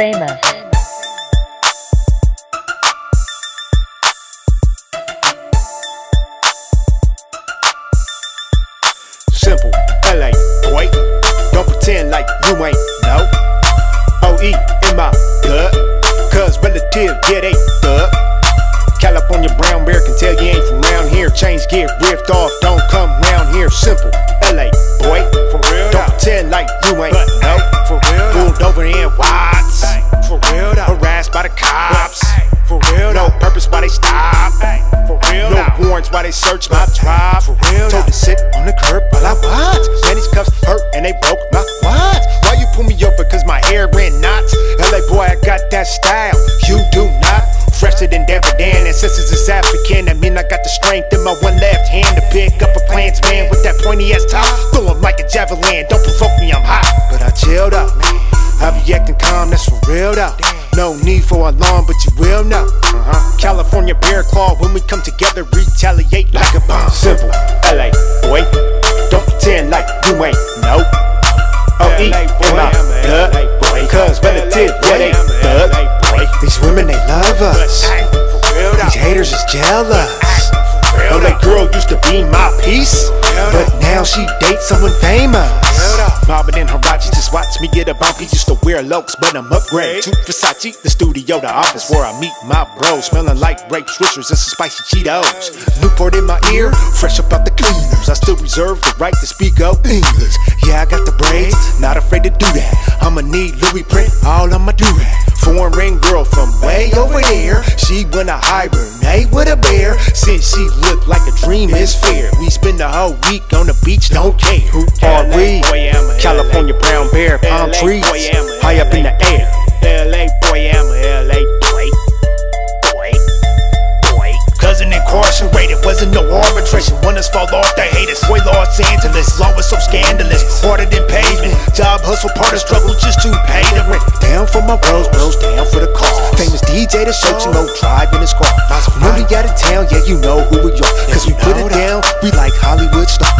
famous. Simple, LA, wait. Don't pretend like you ain't know. OE in my gut, cuz relative, yeah, they thug. California brown bear can tell you ain't from round here. Chains get ripped off, don't come round here. Simple, LA, boy, for real. Don't pretend like you ain't know. For real, pulled over in Watts. For real, harassed by the cops. For real, no purpose why they stop. For real, no warrants why they search my drive. For real, told to sit on the curb while I watch. Man, these cuffs hurt and they broke my watch. Why you pull me over? Cause my hair ran knots. LA boy, I got that style. You do not. Fresher than Davidan, and since it's African, I mean I got the strength in my one left hand to pick up a Klansman with that pointy ass top. Throw him like a javelin, don't provoke me, I'm hot. But I chilled out, I be acting calm, that's for real though. No need for alarm, but you will know. California bear claw, when we come together, retaliate like a bomb. Simple, LA, boy, don't pretend like you ain't no. OE in my blood, cuz relative, yeah they thug. These women, they love us. These haters is jealous. Oh, that girl used to be my piece, but now she dates someone famous. Mobbin' in Hirachi, just watch me get a bumpy. Used to wear locs, but I'm upgrade to Versace, the studio, the office where I meet my bros. Smelling like grape swishers and some spicy Cheetos. Newport in my ear, fresh up out the cleaners. I still reserve the right to speak out English. Yeah, I got the braids, not afraid to do that. I'ma need Louis print all on my do-rag. Foreign ring girl from way over there. She wanna hibernate with a bear. Since she looked like a dream is fair. We spend the whole week on the beach, don't care. Who are we? California brown bear, palm trees, high up in the air. LA boy, I'm a LA boy. Boy, boy. Cousin incarcerated, wasn't no arbitration. Winners fall off, they hate us. Way Los Angeles, law was so scandalous. Harder than pavement, job hustle, part of struggle just to pay the rent. Down for my bros, bros down for the cause. Famous DJ to show you no drive in his car. When we out of town, yeah, you know who we are. Cause we put it down, we like Hollywood stars.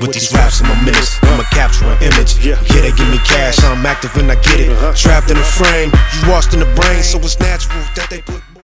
With these raps in my minutes, I'ma capture an image. Yeah, they give me cash, I'm active when I get it. Trapped in a frame, you washed in the brain, so it's natural that they put